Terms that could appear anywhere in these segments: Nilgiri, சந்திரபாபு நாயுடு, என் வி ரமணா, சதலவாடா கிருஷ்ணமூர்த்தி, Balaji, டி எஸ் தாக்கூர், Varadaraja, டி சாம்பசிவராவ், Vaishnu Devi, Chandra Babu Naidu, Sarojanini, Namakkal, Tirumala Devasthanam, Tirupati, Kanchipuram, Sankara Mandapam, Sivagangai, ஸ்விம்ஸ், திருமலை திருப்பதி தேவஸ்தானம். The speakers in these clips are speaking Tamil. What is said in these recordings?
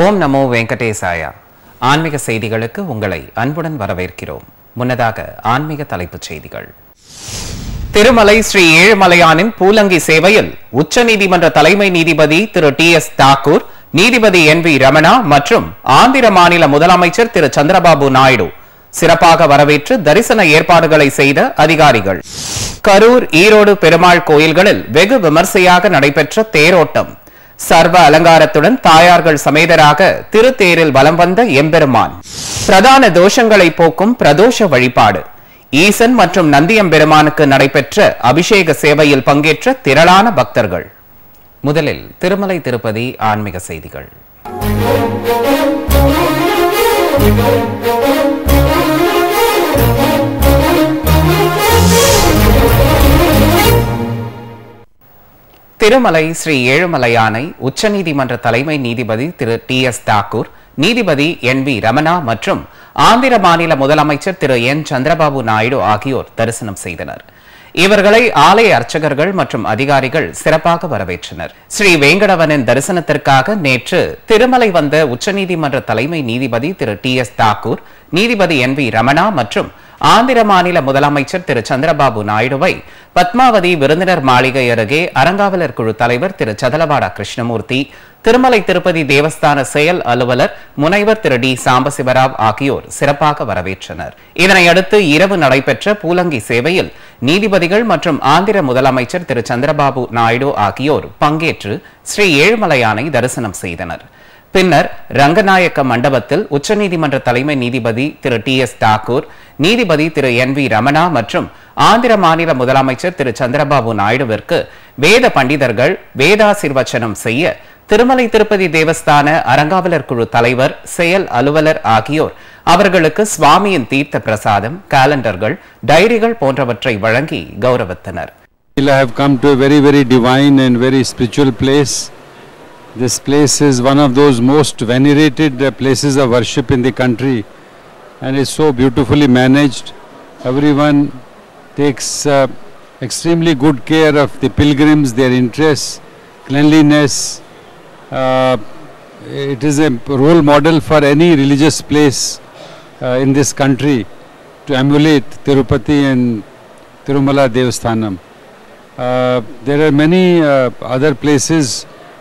ஓம் நமோ வெங்கடேசாயா. ஆன்மீக செய்திகளுக்கு உங்களை அன்புடன் வரவேற்கிறோம். முன்னதாக ஆன்மீக தலைப்புச் செய்திகள். திருமலை ஸ்ரீ ஏழுமலையானின் பூலங்கி சேவையில் உச்சநீதிமன்ற தலைமை நீதிபதி திரு டி எஸ் தாக்கூர், நீதிபதி என் வி ரமணா மற்றும் ஆந்திர மாநில முதலமைச்சர் திரு சந்திரபாபு நாயுடு சிறப்பாக வரவேற்று தரிசன ஏற்பாடுகளை செய்த அதிகாரிகள். கரூர், ஈரோடு பெருமாள் கோயில்களில் வெகு விமர்சையாக நடைபெற்ற தேரோட்டம். சர்வ அலங்காரத்துடன் தாயார்கள் சமேதராக திருத்தேரில் வலம் வந்த எம்பெருமான். பிரதான தோஷங்களை போக்கும் பிரதோஷ வழிபாடு. ஈசன் மற்றும் நந்தியம்பெருமானுக்கு நடைபெற்ற அபிஷேக சேவையில் பங்கேற்ற திரளான பக்தர்கள். முதலில் திருமலை திருப்பதி ஆன்மீக செய்திகள். திருமலை ஸ்ரீ ஏழுமலையானை உச்சநீதிமன்ற தலைமை நீதிபதி திரு டி எஸ் தாக்கூர், நீதிபதி என் வி ரமணா மற்றும் ஆந்திர மாநில முதலமைச்சர் திரு என் சந்திரபாபு நாயுடு ஆகியோர் தரிசனம் செய்தனர். இவர்களை ஆலய அர்ச்சகர்கள் மற்றும் அதிகாரிகள் சிறப்பாக வரவேற்றனர். ஸ்ரீ வேங்கடவனின் தரிசனத்திற்காக நேற்று திருமலை வந்த உச்சநீதிமன்ற தலைமை நீதிபதி திரு டி எஸ் தாக்கூர், நீதிபதி என் வி ரமணா மற்றும் ஆந்திர மாநில முதலமைச்சர் திரு சந்திரபாபு நாயுடுவை பத்மாவதி விருந்தினர் மாளிகை அருகே அரங்காவலர் குழு தலைவர் திரு சதலவாடா கிருஷ்ணமூர்த்தி, திருமலை திருப்பதி தேவஸ்தான செயல் அலுவலர் முனைவர் திரு டி சாம்பசிவராவ் ஆகியோர் சிறப்பாக வரவேற்றனர். இதனையடுத்து இரவு நடைபெற்ற பூலங்கி சேவையில் நீதிபதிகள் மற்றும் ஆந்திர முதலமைச்சர் திரு சந்திரபாபு நாயுடு ஆகியோர் பங்கேற்று ஸ்ரீ ஏழுமலையானை தரிசனம் செய்தனர். பின்னர் ரங்கநாயக்க மண்டபத்தில் உச்சநீதிமன்ற தலைமை நீதிபதி திரு டி எஸ் தாக்கூர், நீதிபதி திரு என் வி ரமணா மற்றும் ஆந்திர மாநில முதலமைச்சர் திரு சந்திரபாபு நாயுடுவிற்கு வேத பண்டிதர்கள் வேதாசிர்வச்சனம் செய்ய திருமலை திருப்பதி தேவஸ்தான அரங்காவலர் குழு தலைவர், செயல் அலுவலர் ஆகியோர் அவர்களுக்கு சுவாமியின் தீர்த்த பிரசாதம், காலண்டர்கள், டைரிகள் போன்றவற்றை வழங்கி கௌரவித்தனர். This place is one of those most venerated places of worship in the country, and is so beautifully managed. Everyone takes extremely good care of the pilgrims, their interests, cleanliness. It is a role model for any religious place in this country to emulate Tirupati and Tirumala Devasthanam. There are many other places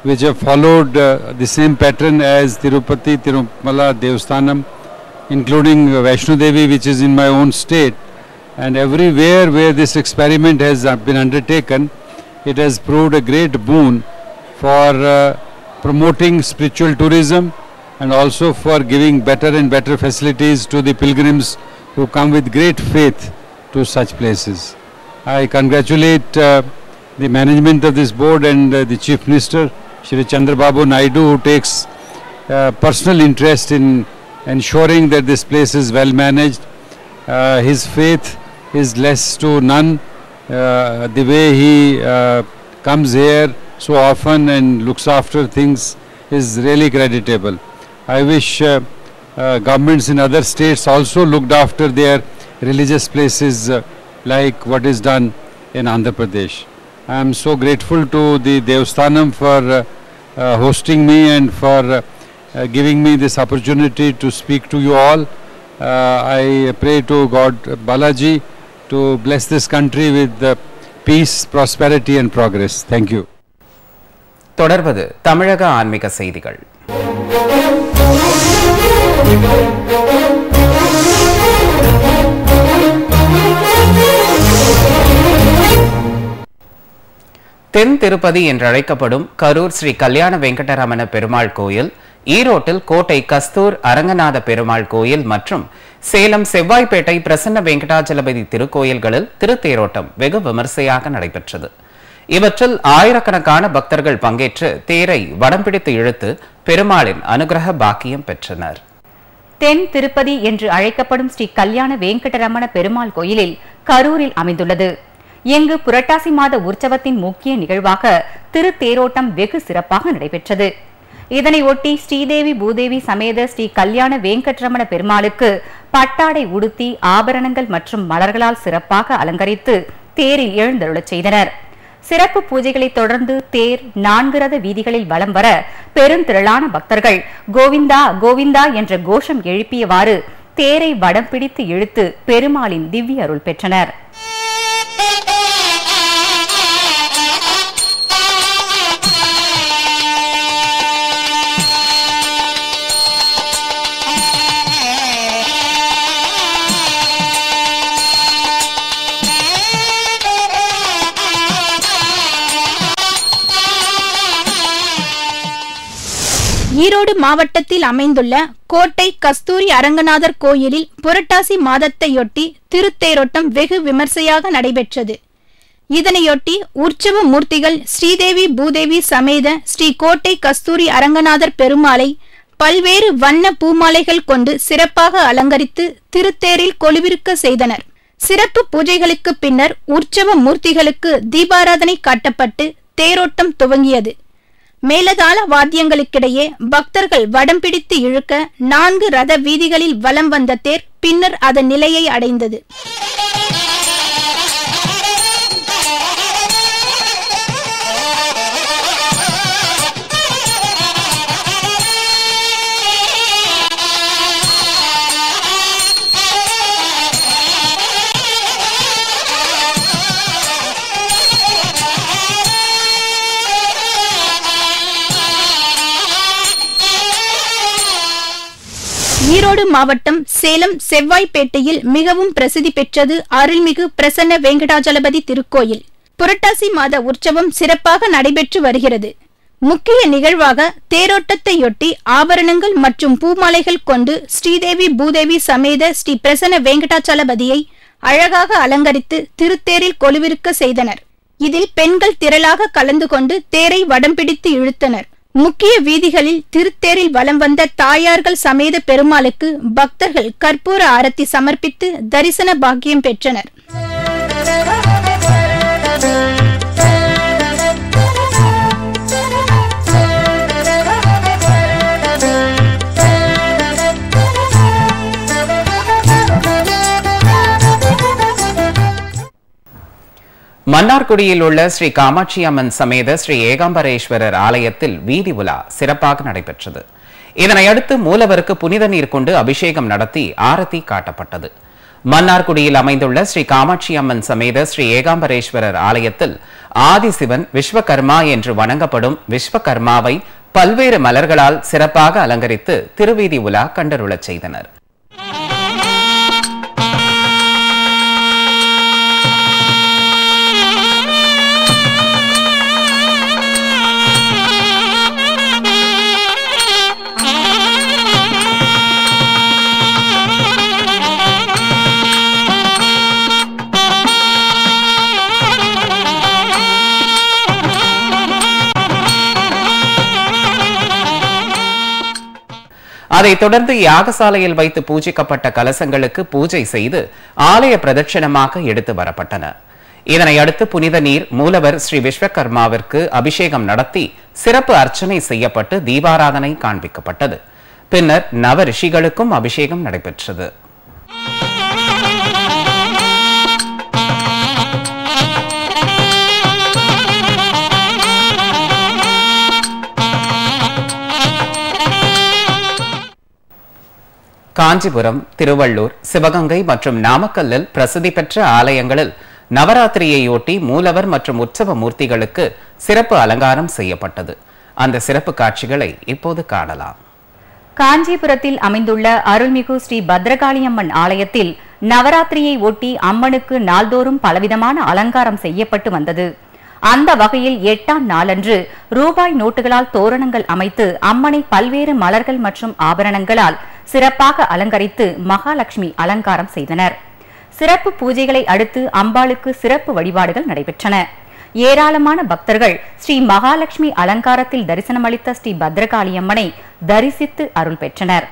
which have followed the same pattern as Tirupati, Tirumala Devasthanam, including Vaishnu Devi, which is in my own state. And everywhere where this experiment has been undertaken, it has proved a great boon for promoting spiritual tourism and also for giving better and better facilities to the pilgrims who come with great faith to such places. I congratulate the management of this board and the Chief Minister Shri Chandra Babu Naidu, who takes personal interest in ensuring that this place is well managed. His faith is less to none. The way he comes here so often and looks after things is really creditable. I wish governments in other states also looked after their religious places like what is done in Andhra Pradesh. I am so grateful to the Devasthanam for hosting me and for giving me this opportunity to speak to you all. I pray to God Balaji to bless this country with peace, prosperity and progress. Thank you. தொடர்வது தமிழக ஆன்மீக செய்திகள். தென் திருப்பதி என்றழைக்கப்படும் கரூர் ஸ்ரீ கல்யாண வெங்கடரமண பெருமாள் கோயில், ஈரோட்டில் கோட்டை கஸ்தூர் அரங்கநாத பெருமாள் கோயில் மற்றும் சேலம் செவ்வாய்ப்பேட்டை பிரசன்ன வெங்கடாஜலபதி திருக்கோயில்களில் திருத்தேரோட்டம் வெகு விமர்சையாக நடைபெற்றது. இவற்றில் ஆயிரக்கணக்கான பக்தர்கள் பங்கேற்று தேரை வடம் பிடித்து இழுத்து பெருமாளின் அனுகிரக பாக்கியம் பெற்றனர். தென் திருப்பதி என்று அழைக்கப்படும் ஸ்ரீ கல்யாண வெங்கடரமண பெருமாள் கோயிலில் கரூரில் அமைந்துள்ளது. இங்கு புரட்டாசி மாத உற்சவத்தின் முக்கிய நிகழ்வாக திருத்தேரோட்டம் வெகு சிறப்பாக நடைபெற்றது. இதனையொட்டி ஸ்ரீதேவி பூதேவி சமேத ஸ்ரீ கல்யாண வெங்கட்ரமண பெருமாளுக்கு பட்டாடை உடுத்தி ஆபரணங்கள் மற்றும் மலர்களால் சிறப்பாக அலங்கரித்து தேரில் எழுந்தருளச் செய்தனர். சிறப்பு பூஜைகளை தொடர்ந்து தேர் நான்கு ரத வீதிகளில் வலம் வர பெரும் திரளான பக்தர்கள் கோவிந்தா கோவிந்தா என்ற கோஷம் எழுப்பியவாறு தேரை வடம் பிடித்து இழுத்து பெருமாளின் திவ்ய அருள் பெற்றனர். ஈரோடு மாவட்டத்தில் அமைந்துள்ள கோட்டை கஸ்தூரி அரங்கநாதர் கோயிலில் புரட்டாசி மாதத்தையொட்டி திருத்தேரோட்டம் வெகு விமர்சையாக நடைபெற்றது. இதனையொட்டி உற்சவ மூர்த்திகள் ஸ்ரீதேவி பூதேவி சமேத ஸ்ரீ கோட்டை கஸ்தூரி அரங்கநாதர் பெருமாளை பல்வேறு வண்ண பூமாலைகள் கொண்டு சிறப்பாக அலங்கரித்து திருத்தேரில் கொலுவிருக்க செய்தனர். சிறப்பு பூஜைகளுக்கு பின்னர் உற்சவ மூர்த்திகளுக்கு தீபாராதனை காட்டப்பட்டு தேரோட்டம் துவங்கியது. மேலதாள வாத்தியங்களுக்கிடையே பக்தர்கள் வடம் பிடித்து இழுக்க நான்கு ரத வீதிகளில் வலம் வந்த தேர் பின்னர் அதன் நிலையை அடைந்தது. ஈரோடு மாவட்டம் சேலம் செவ்வாய்பேட்டையில் மிகவும் பிரசித்தி பெற்றது அருள்மிகு பிரசன்ன வெங்கடாஜலபதி திருக்கோயில். புரட்டாசி மாத உற்சவம் சிறப்பாக நடைபெற்று வருகிறது. முக்கிய நிகழ்வாக தேரோட்டத்தையொட்டி ஆபரணங்கள் மற்றும் பூமாலைகள் கொண்டு ஸ்ரீதேவி பூதேவி சமேத ஸ்ரீ பிரசன்ன வெங்கடாஜலபதியை அழகாக அலங்கரித்து திருத்தேரில் கொலுவிருக்க செய்தனர். இதில் பெண்கள் திரளாக கலந்து கொண்டு தேரை வடம் பிடித்து இழுத்தனர். முக்கிய வீதிகளில் திருத்தேரில் வலம் வந்த தாயார்கள் சமேத பெருமாளுக்கு பக்தர்கள் கற்பூர ஆரத்தி சமர்ப்பித்து தரிசன பாக்கியம் பெற்றனர். மன்னார்குடியில் உள்ள ஸ்ரீ காமாட்சி அம்மன் சமேத ஸ்ரீ ஏகாம்பரேஸ்வரர் ஆலயத்தில் வீதி உலா சிறப்பாக நடைபெற்றது. இதனையடுத்து மூலவருக்கு புனித நீர் கொண்டு அபிஷேகம் நடத்தி ஆரத்தி காட்டப்பட்டது. மன்னார்குடியில் அமைந்துள்ள ஸ்ரீ காமாட்சி அம்மன் சமேத ஸ்ரீ ஏகாம்பரேஸ்வரர் ஆலயத்தில் ஆதிசிவன் விஸ்வகர்மா என்று வணங்கப்படும் விஸ்வகர்மாவை பல்வேறு மலர்களால் சிறப்பாக அலங்கரித்து திருவீதி உலா கண்டருளச் செய்தனர். அதைத் தொடர்ந்து யாகசாலையில் வைத்து பூஜிக்கப்பட்ட கலசங்களுக்கு பூஜை செய்து ஆலய பிரதட்சணமாக எடுத்து வரப்பட்டன. இதனையடுத்து புனித நீர் மூலவர் ஸ்ரீ விஸ்வகர்மாவிற்கு அபிஷேகம் நடத்தி சிறப்பு அர்ச்சனை செய்யப்பட்டு தீபாராதனை காண்பிக்கப்பட்டது. பின்னர் நவ ரிஷிகளுக்கும் அபிஷேகம் நடைபெற்றது. காஞ்சிபுரம், திருவள்ளூர், சிவகங்கை மற்றும் நாமக்கல்லில் பிரசித்தி பெற்ற ஆலயங்களில் நவராத்திரியையொட்டி மூலவர் மற்றும் உற்சவ மூர்த்திகளுக்கு சிறப்பு அலங்காரம் செய்யப்பட்டது. அந்த சிறப்பு காட்சிகளை இப்போது காணலாம். காஞ்சிபுரத்தில் அமைந்துள்ள அருள்மிகு ஸ்ரீ பத்ரகாளியம்மன் ஆலயத்தில் நவராத்திரியை ஒட்டி அம்மனுக்கு நாள்தோறும் பலவிதமான அலங்காரம் செய்யப்பட்டு வந்தது. அந்த வகையில் 8ஆம் நாளன்று ரூபாய் நோட்டுகளால் தோரணங்கள் அமைத்து அம்மனை பல்வேறு மலர்கள் மற்றும் ஆபரணங்களால் சிறப்பாக அலங்கரித்து மகாலட்சுமி அலங்காரம் செய்தனர். சிறப்பு பூஜைகளை அடுத்து அம்பாளுக்கு சிறப்பு வழிபாடுகள் நடைபெற்றன. ஏராளமான பக்தர்கள் ஸ்ரீ மகாலட்சுமி அலங்காரத்தில் தரிசனமளித்த ஸ்ரீ பத்ரகாளியம்மனை தரிசித்து அருள் பெற்றனர்.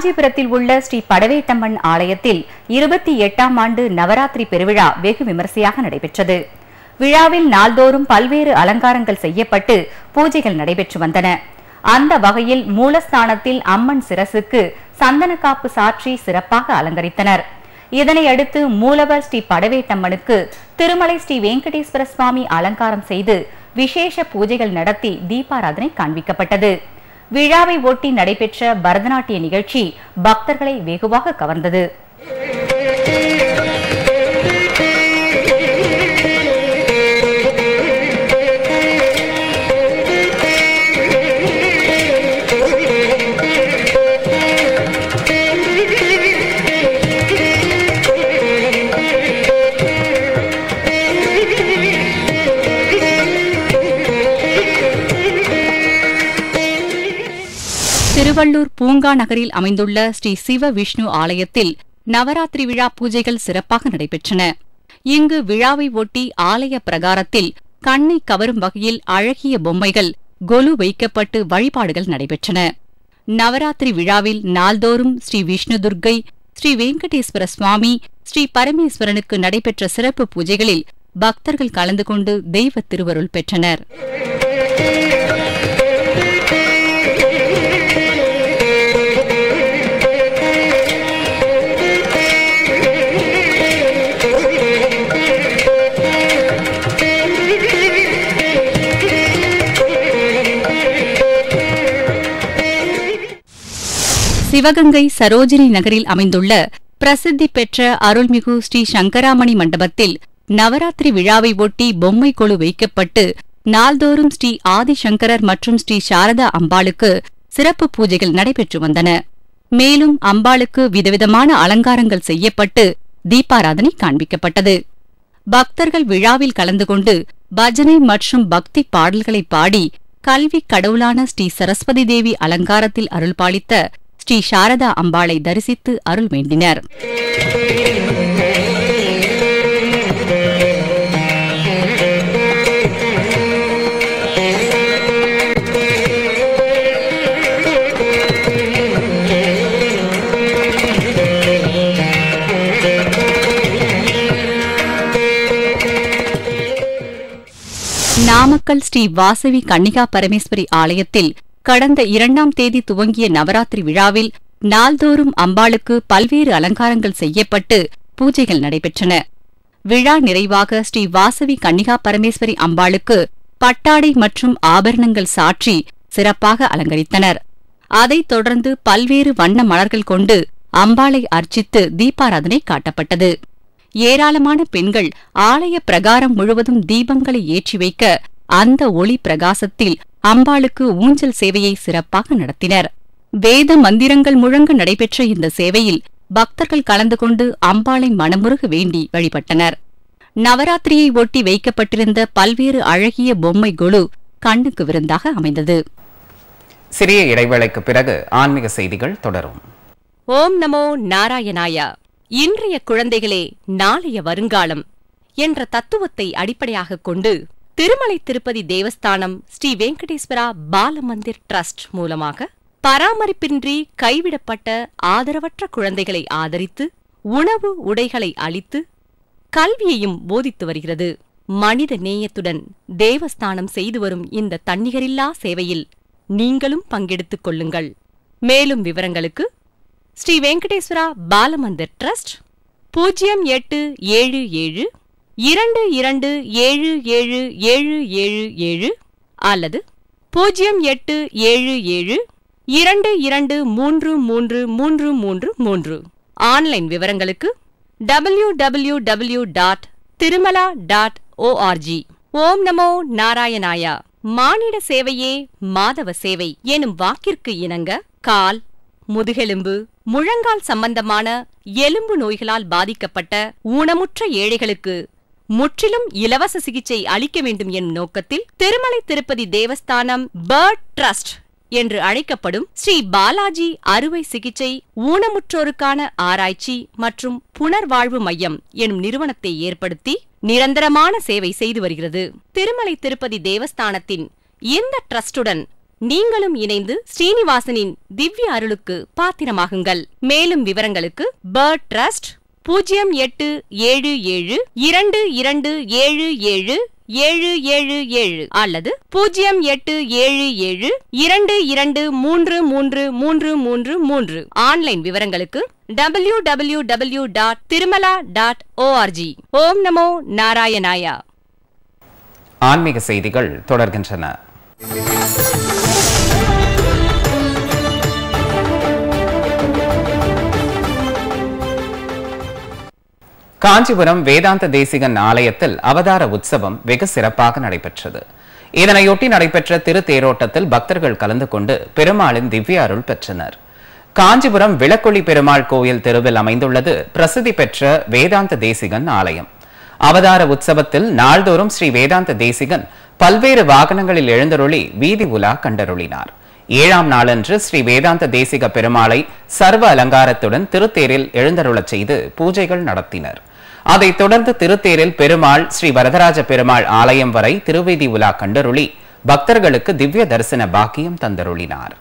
காஞ்சிபுரத்தில் உள்ள ஸ்ரீ படவேட்டம்மன் ஆலயத்தில் 28ஆம் ஆண்டு நவராத்திரி பெருவிழா வெகு விமர்சையாக நடைபெற்றது. விழாவில் நாள்தோறும் பல்வேறு அலங்காரங்கள் செய்யப்பட்டு பூஜைகள் நடைபெற்று வந்தன. அந்த வகையில் மூலஸ்தானத்தில் அம்மன் சிரசுக்கு சந்தனக்காப்பு சாற்றி சிறப்பாக அலங்கரித்தனர். இதனையடுத்து மூலவர் ஸ்ரீ படவேட்டம்மனுக்கு திருமலை ஸ்ரீ வெங்கடேஸ்வர சுவாமி அலங்காரம் செய்து விசேஷ பூஜைகள் நடத்தி தீபாராதனை காண்பிக்கப்பட்டது. விழாவை ஒட்டி நடைபெற்ற பரதநாட்டிய நிகழ்ச்சி பக்தர்களை வெகுவாக கவர்ந்தது. திருவள்ளூர் பூங்கா நகரில் அமைந்துள்ள ஸ்ரீ சிவ விஷ்ணு ஆலயத்தில் நவராத்திரி விழா பூஜைகள் சிறப்பாக நடைபெற்றன. இங்கு விழாவை ஒட்டி ஆலய பிரகாரத்தில் கண்ணை கவரும் வகையில் அழகிய பொம்மைகள் கொலு வைக்கப்பட்டு வழிபாடுகள் நடைபெற்றன. நவராத்திரி விழாவில் நாள்தோறும் ஸ்ரீ விஷ்ணு துர்க்கை, ஸ்ரீ வெங்கடேஸ்வர சுவாமி, ஸ்ரீ பரமேஸ்வரனுக்கு நடைபெற்ற சிறப்பு பூஜைகளில் பக்தர்கள் கலந்து கொண்டு தெய்வ திருவருள் பெற்றனர். சிவகங்கை சரோஜினி நகரில் அமைந்துள்ள பிரசித்தி பெற்ற அருள்மிகு ஸ்ரீ சங்கராமணி மண்டபத்தில் நவராத்திரி விழாவை ஒட்டி பொம்மை கொலு வைக்கப்பட்டு நாள்தோறும் ஸ்ரீ ஆதிசங்கரர் மற்றும் ஸ்ரீ சாரதா அம்பாளுக்கு சிறப்பு பூஜைகள் நடைபெற்று வந்தன. மேலும் அம்பாளுக்கு விதவிதமான அலங்காரங்கள் செய்யப்பட்டு தீபாராதனை காண்பிக்கப்பட்டது. பக்தர்கள் விழாவில் கலந்து கொண்டு பஜனை மற்றும் பக்தி பாடல்களை பாடி கல்வி கடவுளான ஸ்ரீ சரஸ்வதி தேவி அலங்காரத்தில் அருள்பாலித்த ஸ்ரீ சாரதா அம்பாளை தரிசித்து அருள் வேண்டினர். நாமக்கல் ஸ்ரீ வாசவி கன்னிகா பரமேஸ்வரி ஆலயத்தில் கடந்த 2ஆம் தேதி துவங்கிய நவராத்திரி விழாவில் நாள்தோறும் அம்பாளுக்கு பல்வேறு அலங்காரங்கள் செய்யப்பட்டு பூஜைகள் நடைபெற்றன. விழா நிறைவாக ஸ்ரீ வாசவி கன்னிகா பரமேஸ்வரி அம்பாளுக்கு பட்டாடை மற்றும் ஆபரணங்கள் சாற்றி சிறப்பாக அலங்கரித்தனர். அதைத் தொடர்ந்து பல்வேறு வண்ண மலர்கள் கொண்டு அம்பாளை அர்ச்சித்து தீபாராதனை காட்டப்பட்டது. ஏராளமான பெண்கள் ஆலய பிரகாரம் முழுவதும் தீபங்களை ஏற்றி வைக்க அந்த ஒளி பிரகாசத்தில் அம்பாளுக்கு ஊஞ்சல் சேவையை சிறப்பாக நடத்தினர். வேத மந்திரங்கள் முழங்க நடைபெற்ற இந்த சேவையில் பக்தர்கள் கலந்து கொண்டு அம்பாளை மனமுருக வேண்டி வழிபட்டனர். நவராத்திரியை ஒட்டி வைக்கப்பட்டிருந்த பல்வேறு அழகிய பொம்மை கொலு கண்ணுக்கு விருந்தாக அமைந்தது. சிறிய இடைவேளைக்கு பிறகு ஆன்மீக செய்திகள் தொடரும். ஓம் நமோ நாராயணாயா. இன்றைய குழந்தைகளே நாளைய வருங்காலம் என்ற தத்துவத்தை அடிப்படையாக கொண்டு திருமலை திருப்பதி தேவஸ்தானம் ஸ்ரீ வெங்கடேஸ்வரா பாலமந்திர் டிரஸ்ட் மூலமாக பராமரிப்பின்றி கைவிடப்பட்ட ஆதரவற்ற குழந்தைகளை ஆதரித்து உணவு உடைகளை அளித்து கல்வியையும் போதித்து வருகிறது. மனித நேயத்துடன் தேவஸ்தானம் செய்து வரும் இந்த தன்னிகரில்லா சேவையில் நீங்களும் பங்கெடுத்துக் கொள்ளுங்கள். மேலும் விவரங்களுக்கு ஸ்ரீ வெங்கடேஸ்வரா பாலமந்திர் டிரஸ்ட் 0877 2277 777 அல்லது 0877 22333333. ஆன்லைன் விவரங்களுக்கு www.tirumala.org. ஓம் நமோ நாராயணாயா. மானிட சேவையே மாதவ சேவை எனும் வாக்கிற்கு இணங்க கால், முதுகெலும்பு, முழங்கால் சம்பந்தமான எலும்பு நோய்களால் பாதிக்கப்பட்ட ஊனமுற்ற ஏழைகளுக்கு முற்றிலும் இலவச சிகிச்சை அளிக்க வேண்டும் எனும் நோக்கத்தில் திருமலை திருப்பதி தேவஸ்தானம் பர்ட் ட்ரஸ்ட் என்று அழைக்கப்படும் ஸ்ரீ பாலாஜி அறுவை சிகிச்சை ஊனமுற்றோருக்கான ஆராய்ச்சி மற்றும் புனர்வாழ்வு மையம் எனும் நிறுவனத்தை ஏற்படுத்தி நிரந்தரமான சேவை செய்து வருகிறது. திருமலை திருப்பதி தேவஸ்தானத்தின் இந்த டிரஸ்டுடன் நீங்களும் இணைந்து ஸ்ரீனிவாசனின் திவ்ய அருளுக்கு பாத்திரமாகுங்கள். மேலும் விவரங்களுக்கு பேர்ட் ட்ரஸ்ட் 0 அல்லது 0 ஆன்லைன் விவரங்களுக்கு www.tirumala.org. ஓம் நமோ நாராயணாயா. ஆன்மீக செய்திகள் தொடர்கின்றன. காஞ்சிபுரம் வேதாந்த தேசிகன் ஆலயத்தில் அவதார உற்சவம் வெகு சிறப்பாக நடைபெற்றது. இதனையொட்டி நடைபெற்ற திருத்தேரோட்டத்தில் பக்தர்கள் கலந்து கொண்டு பெருமாளின் திவ்ய அருள் பெற்றனர். காஞ்சிபுரம் விளக்கொளி பெருமாள் கோயில் தெருவில் அமைந்துள்ளது பிரசித்தி பெற்ற வேதாந்த தேசிகன் ஆலயம். அவதார உற்சவத்தில் நாள்தோறும் ஸ்ரீ வேதாந்த தேசிகன் பல்வேறு வாகனங்களில் எழுந்தருளி வீதி உலா கண்டருளினார். 7ஆம் நாளன்று ஸ்ரீ வேதாந்த தேசிக பெருமாளை சர்வ அலங்காரத்துடன் திருத்தேரில் எழுந்தருளச் செய்து பூஜைகள் நடத்தினர். அதைத் தொடர்ந்து திருத்தேரில் பெருமாள் ஸ்ரீ வரதராஜ பெருமாள் ஆலயம் வரை திருவீதி உலா கண்டருளி பக்தர்களுக்கு திவ்ய தரிசன பாக்கியம் தந்தருளினார்.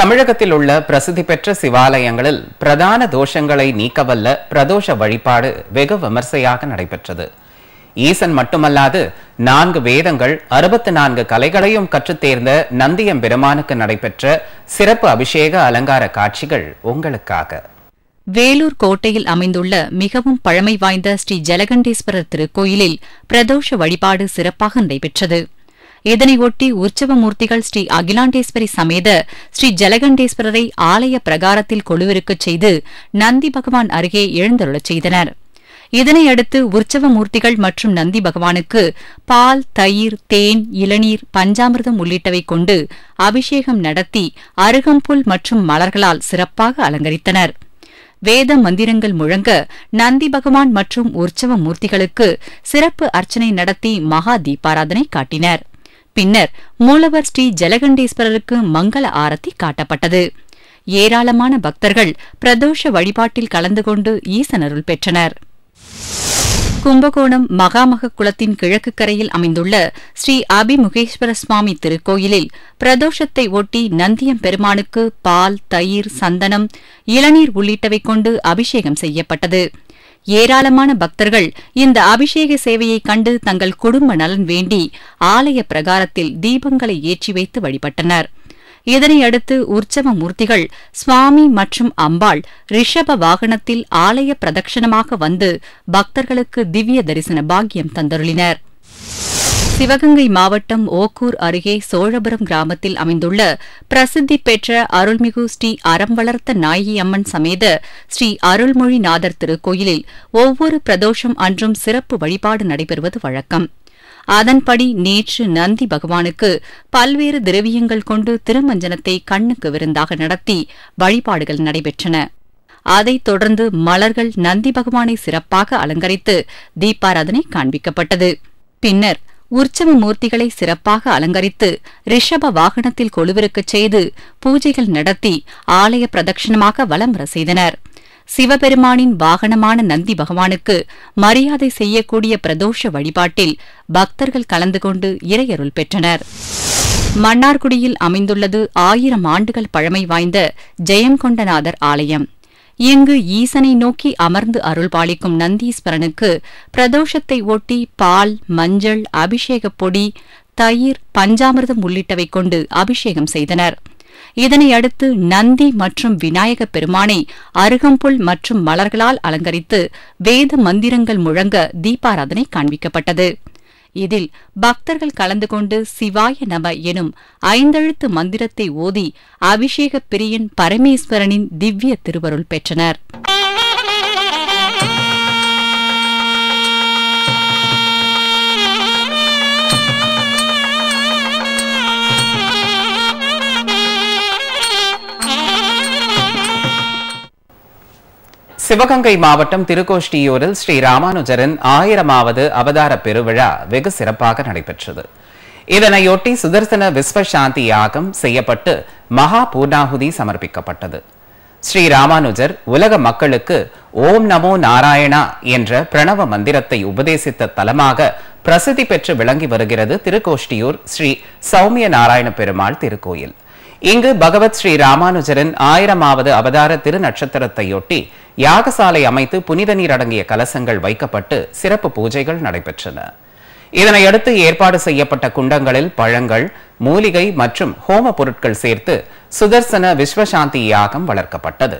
தமிழகத்தில் உள்ள பிரசித்தி பெற்ற சிவாலயங்களில் பிரதான தோஷங்களை நீக்கவல்ல பிரதோஷ வழிபாடு வெகு விமர்சையாக நடைபெற்றது. ஈசன் மட்டுமல்லாது 4 வேதங்கள் 64 கலைகளையும் கற்றுத் தேர்ந்த நந்தியம் பெருமானுக்கு நடைபெற்ற சிறப்பு அபிஷேக அலங்கார காட்சிகள் உங்களுக்காக. வேலூர் கோட்டையில் அமைந்துள்ள மிகவும் பழமை வாய்ந்த ஸ்ரீ ஜலகண்டேஸ்வரர் திருக்கோயிலில் பிரதோஷ வழிபாடு சிறப்பாக நடைபெற்றது. இதனையொட்டி உற்சவமூர்த்திகள் ஸ்ரீ அகிலாண்டேஸ்வரி சமேத ஸ்ரீ ஜலகண்டேஸ்வரரை ஆலய பிரகாரத்தில் கொலுவிருக்கச் செய்து நந்தி பகவான் அருகே எழுந்தருளச் செய்தனர். இதனையடுத்து உற்சவமூர்த்திகள் மற்றும் நந்தி பகவானுக்கு பால், தயிர், தேன், இளநீர், பஞ்சாமிர்தம் உள்ளிட்டவை கொண்டு அபிஷேகம் நடத்தி அருகம்புல் மற்றும் மலர்களால் சிறப்பாக அலங்கரித்தனர். வேத மந்திரங்கள் முழங்க நந்தி பகவான் மற்றும் உற்சவமூர்த்திகளுக்கு சிறப்பு அர்ச்சனை நடத்தி மகா தீபாராதனை காட்டினர். பின்னர் மூலவர் ஸ்ரீ ஜலகண்டேஸ்வரருக்கு மங்கள ஆரத்தி காட்டப்பட்டது. ஏராளமான பக்தர்கள் பிரதோஷ வழிபாட்டில் கலந்து கொண்டு ஈசனருள் பெற்றனர். கும்பகோணம் மகாமக குளத்தின் கிழக்கு கரையில் அமைந்துள்ள ஸ்ரீ அபிமுகேஸ்வர சுவாமி திருக்கோயிலில் பிரதோஷத்தை ஒட்டி நந்தியம் பெருமானுக்கு பால், தயிர், சந்தனம், இளநீர் உள்ளிட்டவை கொண்டு அபிஷேகம் செய்யப்பட்டது. ஏராளமான பக்தர்கள் இந்த அபிஷேக சேவையை கண்டு தங்கள் குடும்ப நலன் வேண்டி ஆலய பிரகாரத்தில் தீபங்களை ஏற்றி வைத்து வழிபட்டனர். இதனையடுத்து உற்சவ மூர்த்திகள் சுவாமி மற்றும் அம்பாள் ரிஷப வாகனத்தில் ஆலய பிரதட்சணமாக வந்து பக்தர்களுக்கு திவ்ய தரிசன பாக்கியம் தந்தருளினர். சிவகங்கை மாவட்டம் ஓக்கூர் அருகே சோழபுரம் கிராமத்தில் அமைந்துள்ள பிரசித்தி பெற்ற அருள்மிகு ஸ்ரீ அறம் வளர்த்த நாயகி அம்மன் சமேத ஸ்ரீ அருள்மொழிநாதர் திருக்கோயிலில் ஒவ்வொரு பிரதோஷம் அன்றும் சிறப்பு வழிபாடு நடைபெறுவது வழக்கம். அதன்படி நேற்று நந்தி பகவானுக்கு பல்வேறு திரவியங்கள் கொண்டு திருமஞ்சனத்தை கண்ணுக்கு விருந்தாக நடத்தி வழிபாடுகள் நடைபெற்றன. அதைத் தொடர்ந்து மலர்கள் நந்தி பகவானை சிறப்பாக அலங்கரித்து தீபாராதனை காண்பிக்கப்பட்டது. பின்னர் உற்சவ மூர்த்திகளை சிறப்பாக அலங்கரித்து ரிஷப வாகனத்தில் கொலுவிருக்கச் செய்து பூஜைகள் நடத்தி ஆலய பிரதட்சணமாக வலம் வர செய்தனர். சிவபெருமானின் வாகனமான நந்தி பகவானுக்கு மரியாதை செய்யக்கூடிய பிரதோஷ வழிபாட்டில் பக்தர்கள் கலந்து கொண்டு இறையருள் பெற்றனர். மன்னார்குடியில் அமைந்துள்ளது 1000 ஆண்டுகள் பழமை வாய்ந்த ஜெயங்கொண்டநாதர் ஆலயம். இங்கு ஈசனை நோக்கி அமர்ந்து அருள்பாலிக்கும் நந்தீஸ்வரனுக்கு பிரதோஷத்தை ஒட்டி பால், மஞ்சள், அபிஷேக பொடி, தயிர், பஞ்சாமிர்தம் உள்ளிட்டவை கொண்டு அபிஷேகம் செய்தனர். இதனையடுத்து நந்தி மற்றும் விநாயக பெருமானை அருகம்புல் மற்றும் மலர்களால் அலங்கரித்து வேத மந்திரங்கள் முழங்க தீபாராதனை காண்பிக்கப்பட்டது. இதில் பக்தர்கள் கலந்து கொண்டு சிவாய நம எனும் 5 எழுத்து மந்திரத்தை ஓதி அபிஷேக பிரியன் பரமேஸ்வரனின் திவ்ய திருவருள் பெற்றனர். சிவகங்கை மாவட்டம் திருக்கோஷ்டியூரில் ஸ்ரீ ராமானுஜரின் 1000வது அவதார பெருவிழா வெகு சிறப்பாக நடைபெற்றது. இதனையொட்டி சுதர்சன விஸ்வசாந்தி யாகம் செய்யப்பட்டு மகா பூர்ணாகுதி சமர்ப்பிக்கப்பட்டது. ஸ்ரீ ராமானுஜர் உலக மக்களுக்கு ஓம் நமோ நாராயணா என்ற பிரணவ மந்திரத்தை உபதேசித்த தலமாக பிரசித்தி பெற்று விளங்கி வருகிறது திருக்கோஷ்டியூர் ஸ்ரீ சௌமிய நாராயண பெருமாள் திருக்கோயில். இங்கு பகவத் ஸ்ரீ ராமானுஜரின் 1000வது அவதார திருநட்சத்திரத்தையொட்டி யாகசாலை அமைத்து புனித நீர் அடங்கிய கலசங்கள் வைக்கப்பட்டு சிறப்பு பூஜைகள் நடைபெற்றன. இதனையடுத்து ஏற்பாடு செய்யப்பட்ட குண்டங்களில் பழங்கள், மூலிகை மற்றும் ஹோம பொருட்கள் சேர்த்து சுதர்சன விஸ்வசாந்தி யாகம் வளர்க்கப்பட்டது.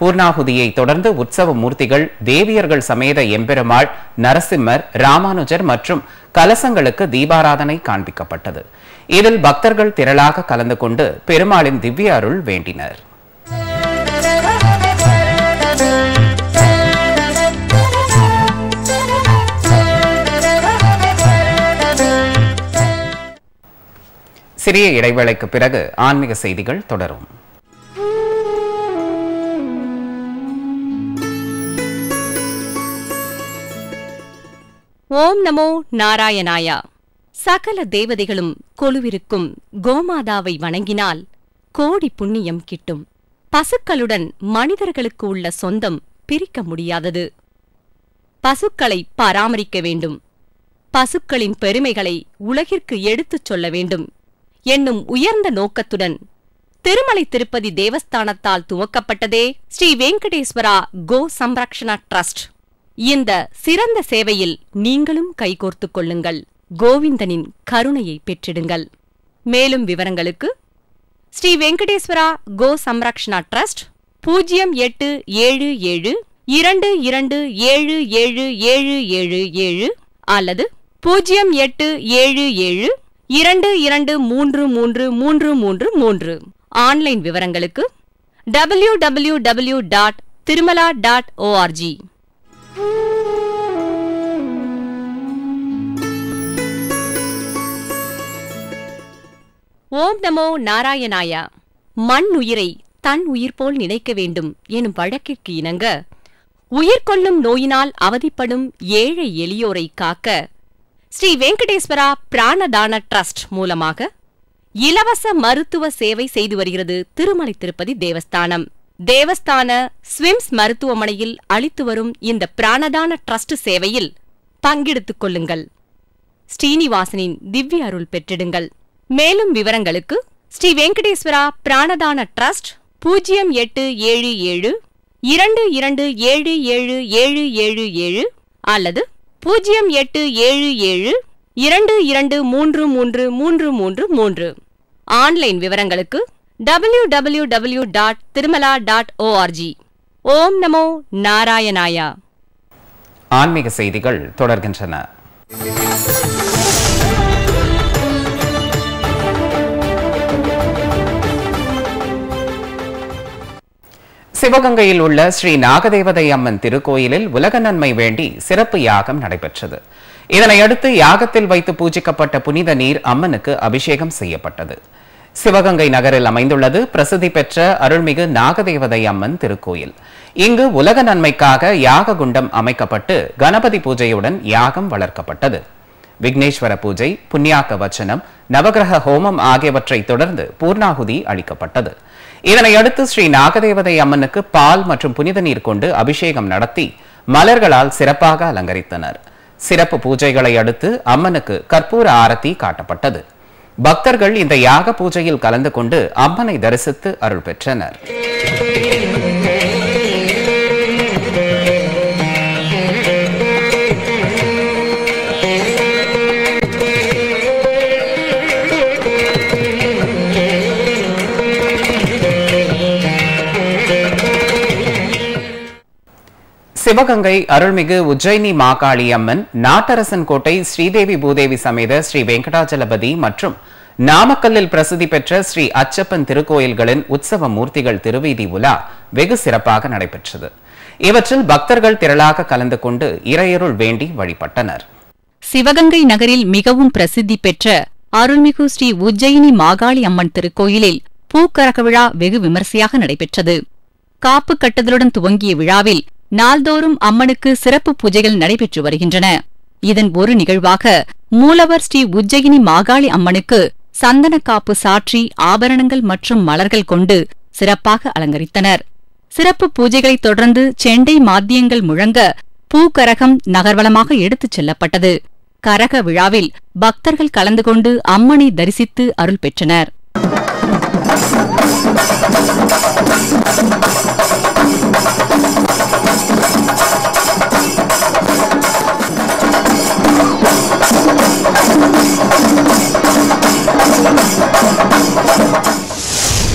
பூர்ணாகுதியை தொடர்ந்து உற்சவ மூர்த்திகள், தேவியர்கள் சமேத எம்பெருமாள், நரசிம்மர், ராமானுஜர் மற்றும் கலசங்களுக்கு தீபாராதனை காண்பிக்கப்பட்டது. இதில் பக்தர்கள் திரளாக கலந்து கொண்டு பெருமாளின் திவ்ய அருள் வேண்டினர். சிறிய இடைவேளைக்கு பிறகு ஆன்மீக செய்திகள் தொடரும். ஓம் நமோ நாராயணாயா. சகல தேவதைகளும் கொலுவிருக்கும் கோமாதாவை வணங்கினால் கோடி புண்ணியம் கிட்டும். பசுக்களுடன் மனிதர்களுக்கு உள்ள சொந்தம் பிரிக்க முடியாதது. பசுக்களை பராமரிக்க வேண்டும், பசுக்களின் பெருமைகளை உலகிற்கு எடுத்துச் சொல்ல வேண்டும் என்னும் உயர்ந்த நோக்கத்துடன் திருமலை திருப்பதி தேவஸ்தானத்தால் துவக்கப்பட்டதே ஸ்ரீ வெங்கடேஸ்வரா கோ சம்ரக்ஷணா டிரஸ்ட். இந்த சிறந்த சேவையில் நீங்களும் கைகோர்த்துக் கொள்ளுங்கள், கோவிந்தனின் கருணையை பெற்றிடுங்கள். மேலும் விவரங்களுக்கு ஸ்ரீ வெங்கடேஸ்வரா கோ சம்ரக்ஷணா டிரஸ்ட் 087722777777 அல்லது 087722333333. ஆன்லைன் விவரங்களுக்கு www.tirumala.org. ஓம் நமோ நாராயணாயா. மண் உயிரை தன் உயிர் போல் நினைக்க வேண்டும் எனும் வழக்கிற்கு இணங்க உயிர் கொள்ளும் நோயினால் அவதிப்படும் ஏழை எளியோரை காக்க ஸ்ரீ வெங்கடேஸ்வரா பிராணதான டிரஸ்ட் மூலமாக இலவச மருத்துவ சேவை செய்து வருகிறது திருமலை திருப்பதி தேவஸ்தானம். தேவஸ்தான ஸ்விம்ஸ் மருத்துவமனையில் அளித்து வரும் இந்த பிராணதான டிரஸ்ட் சேவையில் பங்கெடுத்துக் கொள்ளுங்கள், ஸ்ரீனிவாசனின் திவ்ய அருள் பெற்றிடுங்கள். மேலும் விவரங்களுக்கு ஸ்ரீ வெங்கடேஸ்வரா பிராணதான டிரஸ்ட் 087722777777 அல்லது 087722333333. ஆன்லைன் விவரங்களுக்கு www.tirumala.org. ஓம் நமோ நாராயணாயா. ஆன்மீக செய்திகள் தொடர்கின்றன. சிவகங்கையில் உள்ள ஸ்ரீ நாகதேவதை அம்மன் திருக்கோயிலில் உலக நன்மை வேண்டி சிறப்பு யாகம் நடைபெற்றது. இதனையடுத்து யாகத்தில் வைத்து பூஜிக்கப்பட்ட புனித நீர் அம்மனுக்கு அபிஷேகம் செய்யப்பட்டது. சிவகங்கை நகரில் அமைந்துள்ளது பிரசித்தி பெற்ற அருள்மிகு நாகதேவதை அம்மன் திருக்கோயில். இங்கு உலக நன்மைக்காக யாக குண்டம் அமைக்கப்பட்டு கணபதி பூஜையுடன் யாகம் வளர்க்கப்பட்டது. விக்னேஸ்வர பூஜை, புண்ணியாக்க வச்சனம், நவகிரக ஹோமம் ஆகியவற்றை தொடர்ந்து பூர்ணாகுதி அளிக்கப்பட்டது. இதனையடுத்து ஸ்ரீ நாகதேவதை அம்மனுக்கு பால் மற்றும் புனித நீர் கொண்டு அபிஷேகம் நடத்தி மலர்களால் சிறப்பாக அலங்கரித்தனர். சிறப்பு பூஜைகளை அடுத்து அம்மனுக்கு கற்பூர ஆரத்தி காட்டப்பட்டது. பக்தர்கள் இந்த யாக பூஜையில் கலந்து கொண்டு அம்மனை தரிசித்து அருள் பெற்றனர். சிவகங்கை அருள்மிகு உஜ்ஜயினி மாகாளி அம்மன், நாட்டரசன் கோட்டை ஸ்ரீதேவி பூதேவி சமேத ஸ்ரீ வெங்கடாஜலபதி மற்றும் நாமக்கல்லில் பிரசித்தி பெற்ற ஸ்ரீ அச்சப்பன் திருக்கோயில்களின் உற்சவ மூர்த்திகள் திருவீதி உலா வெகு சிறப்பாக நடைபெற்றது. இவற்றில் பக்தர்கள் திரளாக கலந்து கொண்டு இறையருள் வேண்டி வழிபட்டனர். சிவகங்கை நகரில் மிகவும் பிரசித்தி பெற்ற அருள்மிகு ஸ்ரீ உஜ்ஜயினி மாகாளி அம்மன் திருக்கோயிலில் பூக்கரக விழா வெகு விமர்சையாக நடைபெற்றது. காப்பு கட்டுதலுடன் துவங்கிய விழாவில் நாள்தோறும் அம்மனுக்கு சிறப்பு பூஜைகள் நடைபெற்று வருகின்றன. இதன் ஒரு நிகழ்வாக மூலவர் ஸ்ரீ உஜ்ஜயினி மாகாளி அம்மனுக்கு சந்தனக்காப்பு சாற்றி ஆபரணங்கள் மற்றும் மலர்கள் கொண்டு சிறப்பாக அலங்கரித்தனர். சிறப்பு பூஜைகளைத் தொடர்ந்து செண்டை மாத்தியங்கள் முழங்க பூக்கரகம் நகர்வலமாக எடுத்துச் செல்லப்பட்டது. கரக விழாவில் பக்தர்கள் கலந்து கொண்டு அம்மனை தரிசித்து அருள் பெற்றனர்.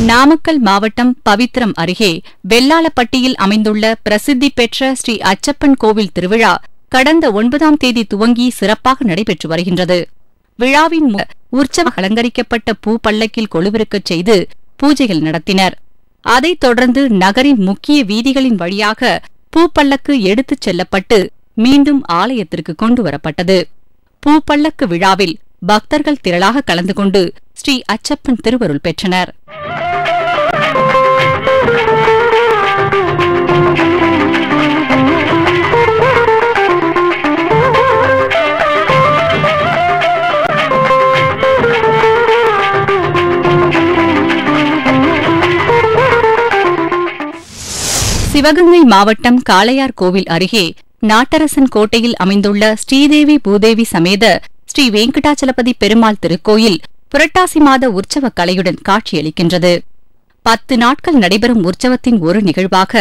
நாமக்கல் மாவட்டம் பவித்ரம் அருகே வெள்ளாளப்பட்டியில் அமைந்துள்ள பிரசித்தி பெற்ற ஸ்ரீ அச்சப்பன் கோவில் திருவிழா கடந்த 9ஆம் தேதி துவங்கி சிறப்பாக நடைபெற்று வருகின்றது. விழாவின் உற்சவ அலங்கரிக்கப்பட்ட பூ பல்லக்கில் கொலுவிருக்கச் செய்து பூஜைகள் நடத்தினர். அதைத் தொடர்ந்து நகரின் முக்கிய வீதிகளின் வழியாக பூப்பல்லக்கு எடுத்துச் செல்லப்பட்டு மீண்டும் ஆலயத்திற்கு கொண்டு வரப்பட்டது. பூப்பல்லக்கு விழாவில் பக்தர்கள் திரளாக கலந்து கொண்டு ஸ்ரீ அச்சப்பன் திருவருள் பெற்றனர். சிவகங்கை மாவட்டம் காளையார் கோவில் அருகே நாட்டரசன் கோட்டையில் அமைந்துள்ள ஸ்ரீதேவி பூதேவி சமேத ஸ்ரீ வெங்கடாச்சலபதி பெருமாள் திருக்கோயில் புரட்டாசி மாத உற்சவ கலையுடன் காட்சியளிக்கின்றது. 10 நாட்கள் நடைபெறும் உற்சவத்தின் ஒரு நிகழ்வாக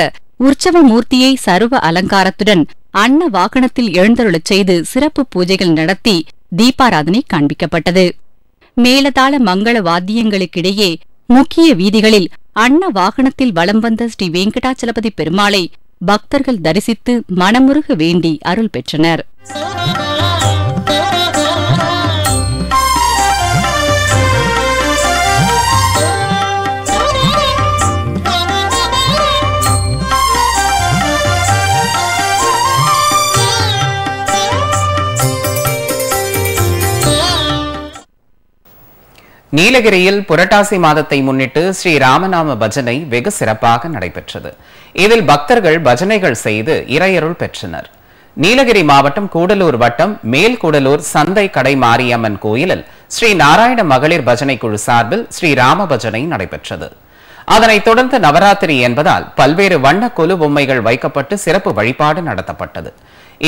உற்சவ மூர்த்தியை சர்வ அலங்காரத்துடன் அன்ன வாகனத்தில் எழுந்தருளச் செய்து சிறப்பு பூஜைகள் நடத்தி தீபாராதனை காண்பிக்கப்பட்டது. மேலதாள மங்கள வாத்தியங்களுக்கிடையே முக்கிய வீதிகளில் அன்ன வாகனத்தில் வலம் வந்த ஸ்ரீ வெங்கடாச்சலபதி பெருமாளை பக்தர்கள் தரிசித்து மனமுருக வேண்டி அருள் பெற்றனர். நீலகிரியில் புரட்டாசி மாதத்தை முன்னிட்டு ஸ்ரீ ராமநாம பஜனை வெகு சிறப்பாக நடைபெற்றது. இதில் பக்தர்கள் பஜனைகள் செய்து இறையருள் பெற்றனர். நீலகிரி மாவட்டம் கூடலூர் வட்டம் மேல் கூடலூர் சந்தை கடை மாரியம்மன் கோயிலில் ஸ்ரீ நாராயண மகளிர் பஜனை குழு சார்பில் ஸ்ரீ ராம பஜனை நடைபெற்றது. அதனைத் தொடர்ந்து நவராத்திரி என்பதால் பல்வேறு வண்ண கொலு பொம்மைகள் வைக்கப்பட்டு சிறப்பு வழிபாடு நடத்தப்பட்டது.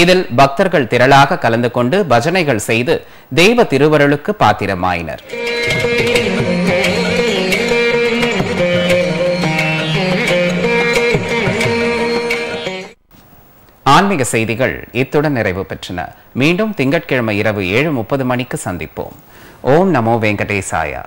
இதில் பக்தர்கள் திரளாக கலந்து கொண்டு பஜனைகள் செய்து தெய்வ திருவருளுக்கு பாத்திரமாயினர். ஆன்மீக செய்திகள் இத்துடன் நிறைவு பெற்றன. மீண்டும் திங்கட்கிழமை இரவு 7:30 மணிக்கு சந்திப்போம். ஓம் நமோ வெங்கடேசாயா.